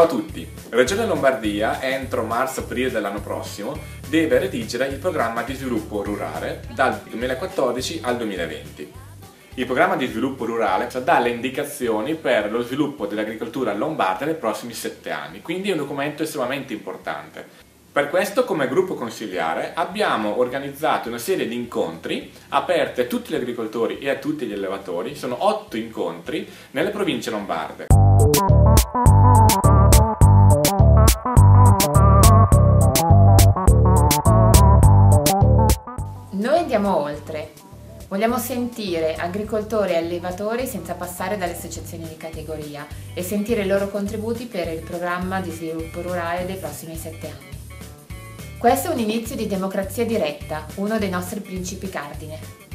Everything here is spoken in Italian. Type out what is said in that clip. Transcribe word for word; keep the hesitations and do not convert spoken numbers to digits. Ciao a tutti! Regione Lombardia, entro marzo-aprile dell'anno prossimo, deve redigere il programma di sviluppo rurale dal duemilaquattordici al duemilaventi. Il programma di sviluppo rurale dà le indicazioni per lo sviluppo dell'agricoltura lombarda nei prossimi sette anni, quindi è un documento estremamente importante. Per questo, come gruppo consiliare, abbiamo organizzato una serie di incontri aperti a tutti gli agricoltori e a tutti gli allevatori. Sono otto incontri nelle province lombarde. Noi andiamo oltre. Vogliamo sentire agricoltori e allevatori senza passare dalle associazioni di categoria e sentire i loro contributi per il programma di sviluppo rurale dei prossimi sette anni. Questo è un inizio di democrazia diretta, uno dei nostri principi cardine.